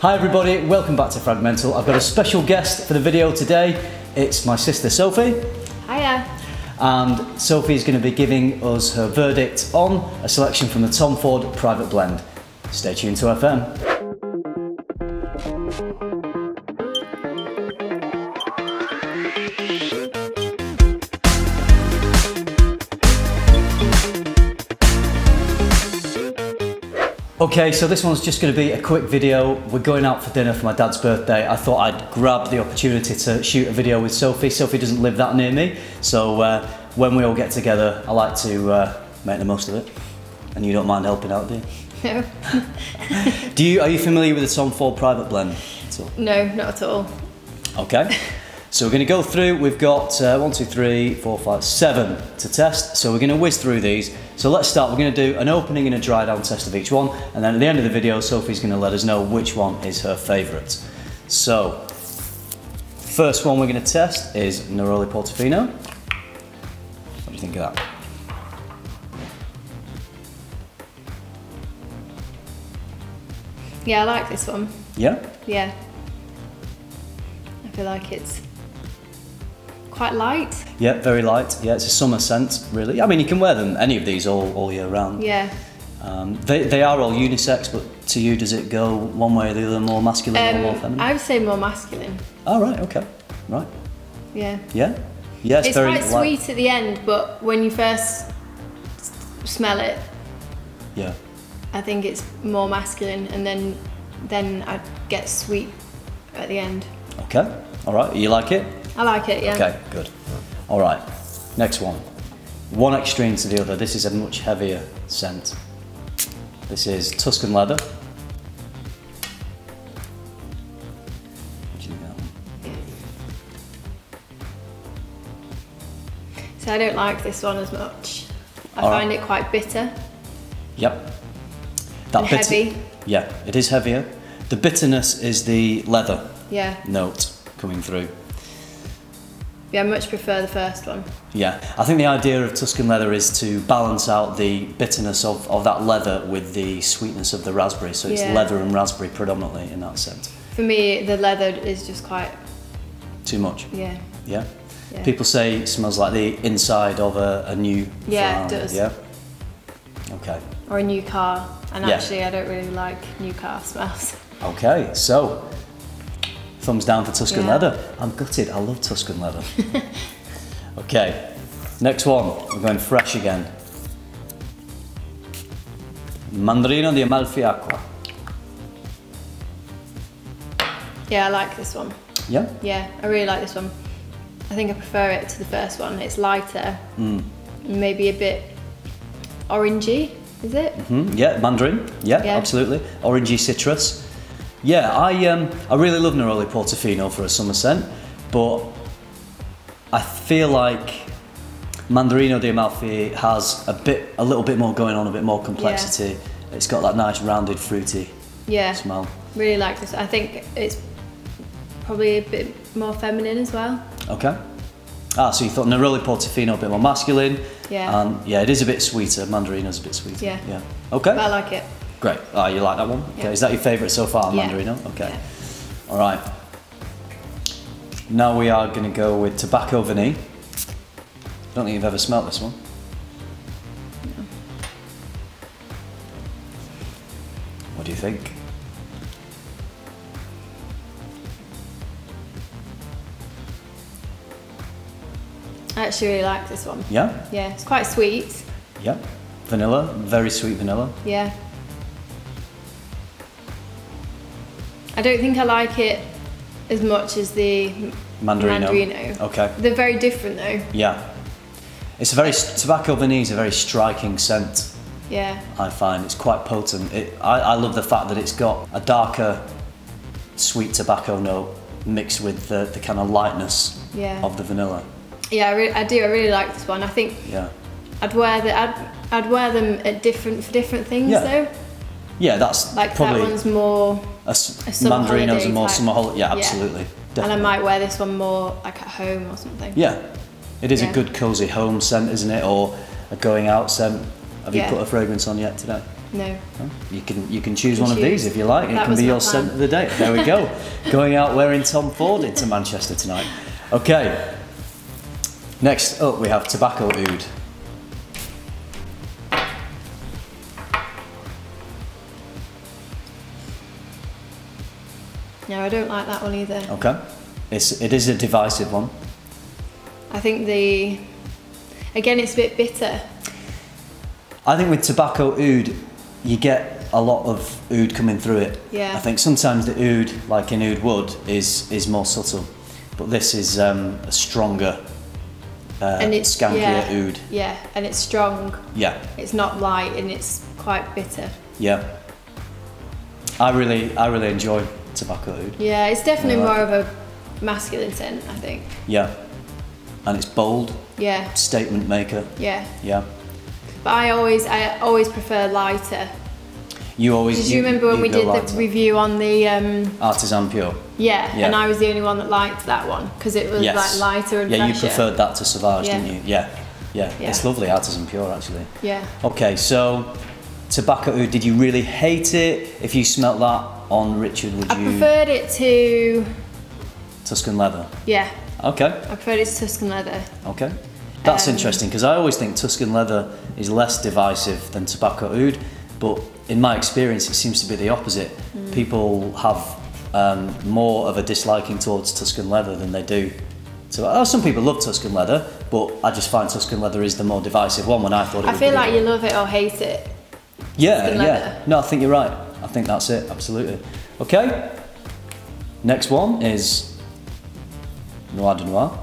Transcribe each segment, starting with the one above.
Hi everybody, welcome back to Fragmental. I've got a special guest for the video today. It's my sister Sophie. Hiya. And Sophie's going to be giving us her verdict on a selection from the Tom Ford Private Blend. Stay tuned to FM. Okay, so this one's just going to be a quick video. We're going out for dinner for my dad's birthday. I thought I'd grab the opportunity to shoot a video with Sophie. Sophie doesn't live that near me, so when we all get together, I like to make the most of it. And you don't mind helping out, do you? No. Are you familiar with the Tom Ford Private Blend at all? No, not at all. Okay, so we're going to go through. We've got 7 to test, so we're going to whiz through these. So let's start. We're going to do an opening and a dry down test of each one, and then at the end of the video Sophie's going to let us know which one is her favourite. So first one we're going to test is Neroli Portofino. What do you think of that? Yeah, I like this one. Yeah? Yeah. I feel like it's quite light. Yeah, very light. Yeah, it's a summer scent, really. I mean, you can wear them, any of these, all year round. Yeah. They are all unisex, but to you, does it go one way or the other, more masculine or more feminine? I would say more masculine. Oh, right, okay. Right. Yeah. Yeah? Yeah, it's very quite light. Sweet at the end, but when you first smell it, yeah, I think it's more masculine, and then I get sweet at the end. Okay. All right. You like it? I like it, yeah. Okay, good. All right, next one. One extreme to the other. This is a much heavier scent. This is Tuscan Leather. What do you think of that one? So I don't like this one as much. I find it quite bitter. Yep. That bitter, heavy. Yeah, it is heavier. The bitterness is the leather note coming through. Yeah, I much prefer the first one. Yeah, I think the idea of Tuscan Leather is to balance out the bitterness of that leather with the sweetness of the raspberry, so it's leather and raspberry predominantly in that scent. For me, the leather is just quite... Too much? Yeah. Yeah? Yeah. People say it smells like the inside of a new Ferrari. It does. Yeah? Okay. Or a new car, and actually I don't really like new car smells. Okay, so... Thumbs down for Tuscan Leather. I'm gutted, I love Tuscan Leather. Okay, next one, we're going fresh again. Mandarino di Amalfi Acqua. Yeah, I like this one. Yeah? Yeah, I really like this one. I think I prefer it to the first one. It's lighter, maybe a bit orangey, is it? Mm-hmm. Yeah, mandarin, yeah, absolutely. Orangey citrus. Yeah, I really love Neroli Portofino for a summer scent, but I feel like Mandarino di Amalfi has a little bit more going on, a bit more complexity. Yeah. It's got that nice rounded fruity smell. Really like this. I think it's probably a bit more feminine as well. Okay. Ah, so you thought Neroli Portofino a bit more masculine. Yeah. And yeah, it is a bit sweeter. Mandarino's a bit sweeter. Yeah. Yeah. Okay. But I like it. Great. Oh, you like that one? Okay. Yeah. Is that your favourite so far, Mandarino? Okay. Yeah. All right. Now we are going to go with Tobacco Vanille. I don't think you've ever smelt this one. No. What do you think? I actually really like this one. Yeah? Yeah, it's quite sweet. Yeah. Vanilla, very sweet vanilla. Yeah. I don't think I like it as much as the Mandarino. Okay. They're very different though. Yeah. It's a very, Tobacco Vanille is a very striking scent. Yeah. I find it's quite potent. I love the fact that it's got a darker sweet tobacco note mixed with the kind of lightness of the vanilla. Yeah, I really like this one. I think I'd wear them at for different things though. Yeah, that's like probably that one's more Mandarino's are more summer holiday. Yeah, absolutely. Definitely. And I might wear this one more like at home or something. Yeah, it is a good cozy home scent, isn't it? Or a going out scent. Have you put a fragrance on yet today? No. You can choose one of these if you like. It can be your scent of the day. There we go. Going out wearing Tom Ford into Manchester tonight. Okay. Next up we have Tobacco Oud. No, I don't like that one either. Okay. It is a divisive one. I think again, it's a bit bitter. I think with Tobacco Oud, you get a lot of oud coming through it. Yeah. I think sometimes the oud, like in Oud Wood, is more subtle. But this is a stronger, and it's skankier oud. Yeah, and it's strong. Yeah. It's not light and it's quite bitter. Yeah. I really enjoy Tobacco Oud. Yeah, it's definitely more of a masculine scent, I think. Yeah. And it's bold. Yeah. Statement maker. Yeah. Yeah. But I always prefer lighter. Did you remember when we did the review on the Artisan Pure? Yeah, yeah. And I was the only one that liked that one because it was like lighter and fresher. You preferred that to Sauvage, didn't you? Yeah. Yeah. It's lovely, Artisan Pure, actually. Yeah. Okay, so Tobacco Oud, did you really hate it? If you smelt that on Richard, would you? I preferred it to Tuscan Leather. Yeah. Okay. I preferred it to Tuscan Leather. Okay. That's interesting, because I always think Tuscan Leather is less divisive than Tobacco Oud, but in my experience it seems to be the opposite. Mm. People have more of a disliking towards Tuscan Leather than they do. So some people love Tuscan Leather, but I just find Tuscan Leather is the more divisive one when I thought it was. I feel like you love it or hate it. Yeah, yeah. No, I think you're right. I think that's it, absolutely. Okay, next one is Noir de Noir.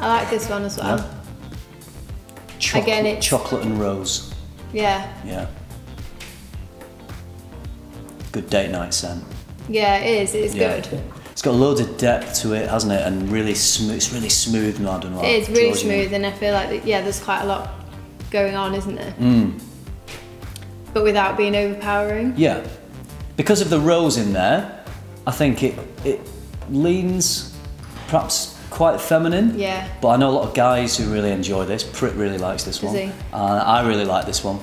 I like this one as well. Yeah. Again, it's chocolate and rose. Yeah. Yeah. Good date night scent. Yeah, it is. It's good. It's got loads of depth to it, hasn't it? And really smooth. It's really smooth, Noir de Noir. It is really smooth, and I feel like there's quite a lot going on, isn't there? Mm. But without being overpowering. Yeah. Because of the rose in there, I think it leans perhaps quite feminine, but I know a lot of guys who really enjoy this. Prit really likes this one. I really like this one.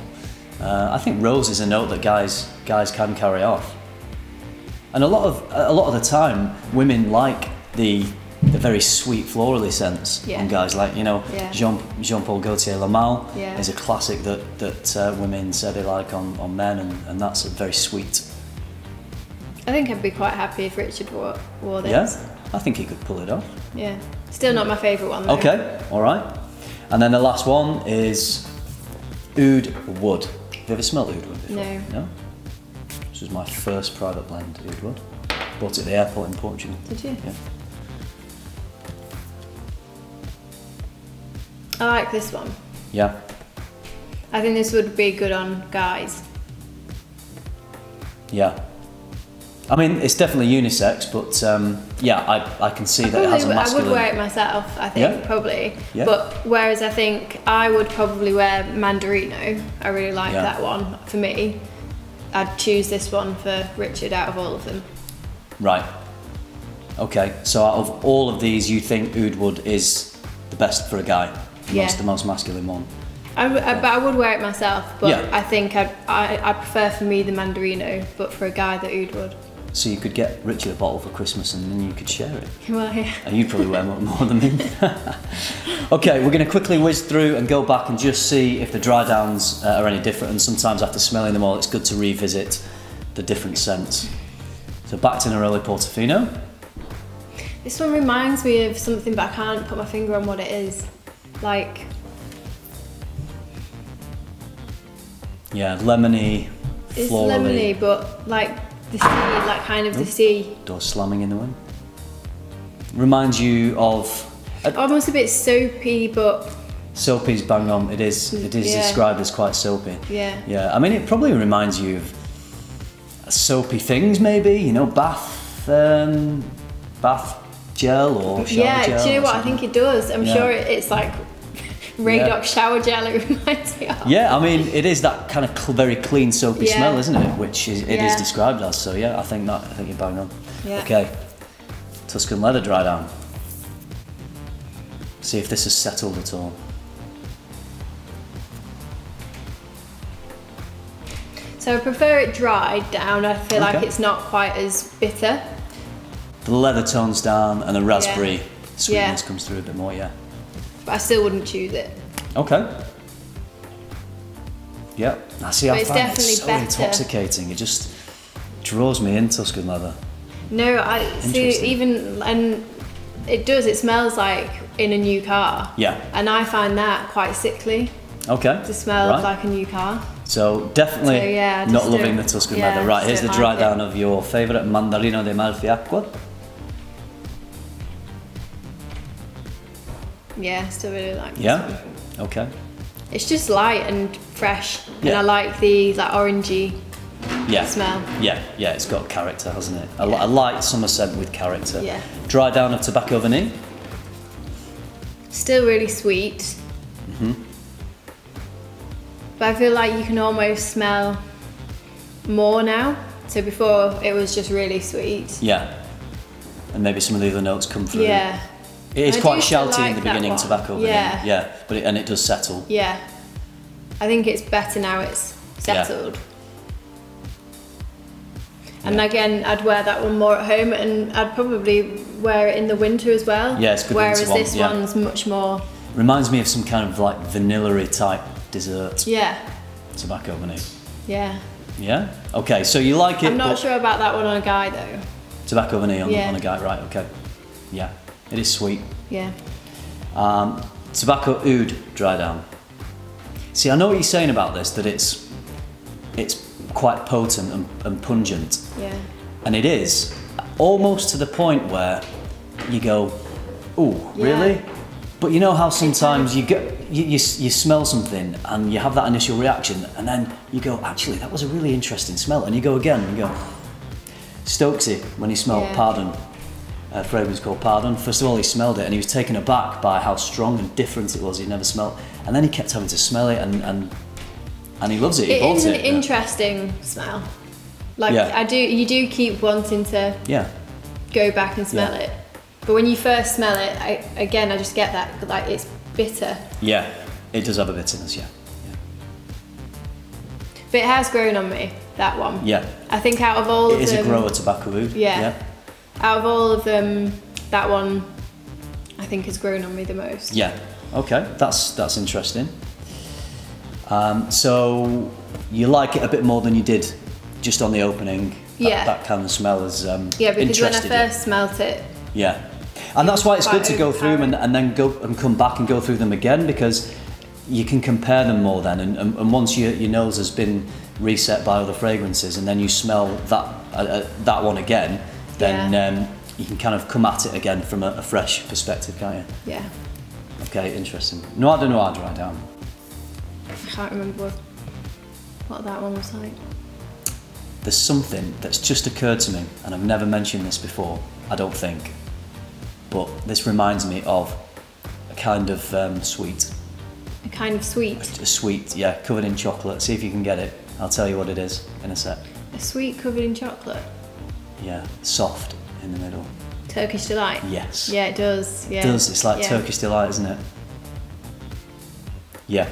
I think rose is a note that guys can carry off, and a lot of the time women like the very sweet florally scents, and guys like, you know, Jean-Paul Gaultier Le Male is a classic that women say they like on men, and that's a very sweet. I think I'd be quite happy if Richard wore this. Yeah? I think he could pull it off. Yeah. Still not my favourite one though. Okay, alright. And then the last one is Oud Wood. Have you ever smelled Oud Wood before? No. No? This was my first private blend, Oud Wood. Bought it at the airport in Portugal. Did you? Yeah. I like this one. Yeah. I think this would be good on guys. Yeah. I mean, it's definitely unisex, but I can see that it has a masculine. I would wear it myself, I think, probably. Yeah. But whereas I think I would probably wear Mandarino. I really like that one for me. I'd choose this one for Richard out of all of them. Right. Okay, so out of all of these, you think Oud Wood is the best for a guy? It's the most masculine one. But I would wear it myself, but I think I prefer for me the Mandarino, but for a guy the Oud Wood. So you could get Richard a bottle for Christmas and then you could share it. Well, yeah. And you'd probably wear more than me. Okay, we're going to quickly whiz through and go back and just see if the dry downs are any different. And sometimes after smelling them all, it's good to revisit the different scents. So back to Neroli Portofino. This one reminds me of something, but I can't put my finger on what it is. Like... yeah, lemony, florally. It's lemony, but like... the sea, like kind of the sea. Door slamming in the wind. Reminds you of... almost a bit soapy, but... soapy's bang on, it is. It is described as quite soapy. Yeah. Yeah, I mean, it probably reminds you of soapy things maybe, you know, bath gel or shower gel. Yeah, do you know what, I think it does. I'm sure it's like Raydock shower gel it reminds me of. Yeah, I mean, it is that kind of very clean soapy smell, isn't it? Which is, it is described as, so yeah, I think you're bang on. Yeah. Okay, Tuscan Leather dry down. See if this has settled at all. So I prefer it dried down. I feel like it's not quite as bitter. The leather tones down and the raspberry sweetness comes through a bit more, But I still wouldn't choose it. Okay. Yep. I see, I find it so intoxicating. It just draws me in Tuscan leather. No, I see, even, and it does, it smells like in a new car. Yeah. And I find that quite sickly. Okay. The smell of like a new car. So definitely not loving the Tuscan leather. Right, here's the dry down of your favourite, Mandarino di Amalfi Acqua. Yeah, still really like this one. Okay. It's just light and fresh, and I like the orangey smell. Yeah, yeah, it's got character, hasn't it? A light summer scent with character. Yeah. Dry down of Tobacco Vanille. Still really sweet. Mm-hmm. But I feel like you can almost smell more now. So before it was just really sweet. Yeah. And maybe some of the other notes come through. Yeah. It is quite shouty in the beginning, tobacco. Yeah. Yeah. But it, and it does settle. Yeah. I think it's better now it's settled. Yeah. And again, I'd wear that one more at home, and I'd probably wear it in the winter as well. Yeah, it's good. Whereas this one's much more. Reminds me of some kind of like vanilla-y type dessert. Yeah. Tobacco vanille. Yeah. Yeah? Okay, so you like it. I'm not sure about that one on a guy though. Tobacco vanille on a guy, right, okay. Yeah. It is sweet. Yeah. Tobacco Oud dry down. See, I know what you're saying about this, that it's quite potent and pungent. Yeah. And it is. Almost to the point where you go, ooh, really? But you know how sometimes you get you smell something and you have that initial reaction, and then you go, actually, that was a really interesting smell, and you go again and you go. Stokesy, when he smelled Pardon, a fragrance called Pardon. First of all, he smelled it and he was taken aback by how strong and different it was. He'd never smelled, and then he kept having to smell it, and he loves it. He bought it. It's an interesting smell. Like you do keep wanting to go back and smell it. But when you first smell it, I just get that, like, it's bitter. Yeah, it does have a bitterness, But it has grown on me, that one. Yeah. I think out of all of them... It is a grower tobacco oud. Yeah. Out of all of them, that one, I think, has grown on me the most. Yeah, okay, that's interesting. So, you like it a bit more than you did just on the opening. That kind of smell is because when I first smelt it... Yeah. And that's why it's good to go through them and then go and come back and go through them again, because you can compare them more then, and once your nose has been reset by other fragrances and then you smell that that one again, then you can kind of come at it again from a fresh perspective, can't you? Yeah. Okay, interesting. Noir de Noir dry down. I can't remember what that one was like. There's something that's just occurred to me, and I've never mentioned this before, I don't think. But this reminds me of a kind of sweet. A kind of sweet? A sweet, covered in chocolate. See if you can get it. I'll tell you what it is in a sec. A sweet covered in chocolate? Yeah, soft in the middle. Turkish Delight? Yes. Yeah, it does. Yeah. It does, it's like Turkish Delight, isn't it? Yeah,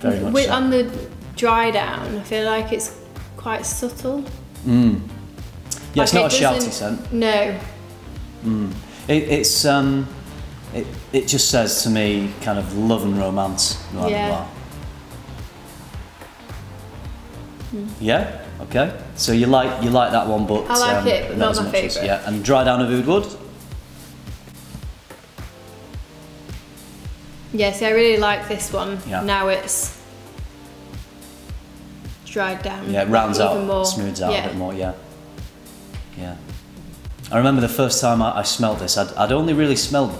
very much so. On the dry down, I feel like it's quite subtle. Mm. Yeah, like it's not a shouty scent. No. Mm. It just says to me kind of love and romance. Yeah. Okay. So you like that one, but I like it, but not my favourite. Yeah. And dry down of Oud Wood. Yeah. See, I really like this one. Yeah. Now it's dried down. Yeah. It rounds out, smooths out a bit more. Yeah. Yeah. I remember the first time I smelled this, I'd only really smelled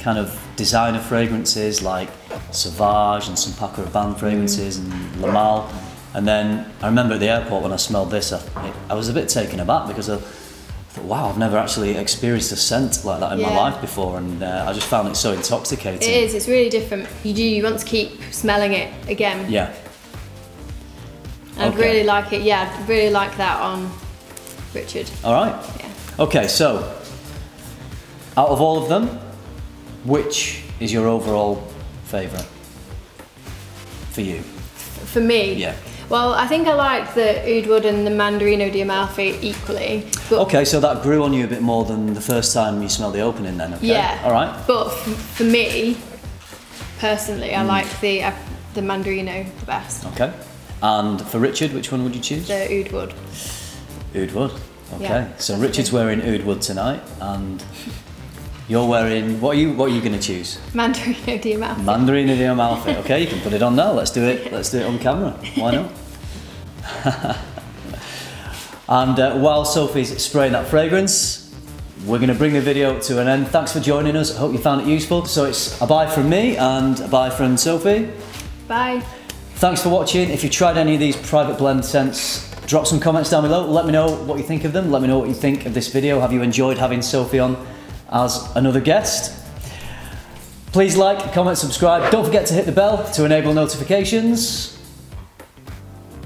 kind of designer fragrances like Sauvage and some Paco Rabanne fragrances and Le Male. And then I remember at the airport when I smelled this, I was a bit taken aback because I thought, wow, I've never actually experienced a scent like that in my life before, and I just found it so intoxicating. It is, it's really different. You want to keep smelling it again. Yeah. I'd really like it, I'd really like that on Richard. All right. Yeah. Okay, so out of all of them, Which is your overall favourite for you? For me? Yeah. Well, I think I like the Oud Wood and the Mandarino di Amalfi equally. Okay, so that grew on you a bit more than the first time you smelled the opening then, okay? Yeah. All right. But for me, personally, I like the Mandarino the best. Okay. And for Richard, which one would you choose? The Oud Wood. Oud Wood, okay. Yeah. So Richard's wearing Oud Wood tonight, and you're wearing, what are you going to choose? Mandarino di Amalfi. Mandarino di Amalfi, okay, you can put it on now, let's do it on camera, why not? And while Sophie's spraying that fragrance, we're going to bring the video to an end. Thanks for joining us, I hope you found it useful. So it's a bye from me and a bye from Sophie. Bye. Thanks for watching. If you've tried any of these private blend scents, drop some comments down below. Let me know what you think of them. Let me know what you think of this video. Have you enjoyed having Sophie on as another guest? Please like, comment, subscribe. Don't forget to hit the bell to enable notifications.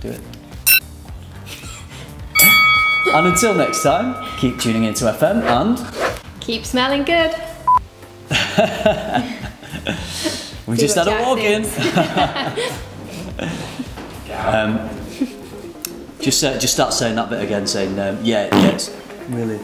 Do it. And until next time, keep tuning into FM and... keep smelling good. We just had a walk in. Just start saying that bit again, saying, yeah, yes, really.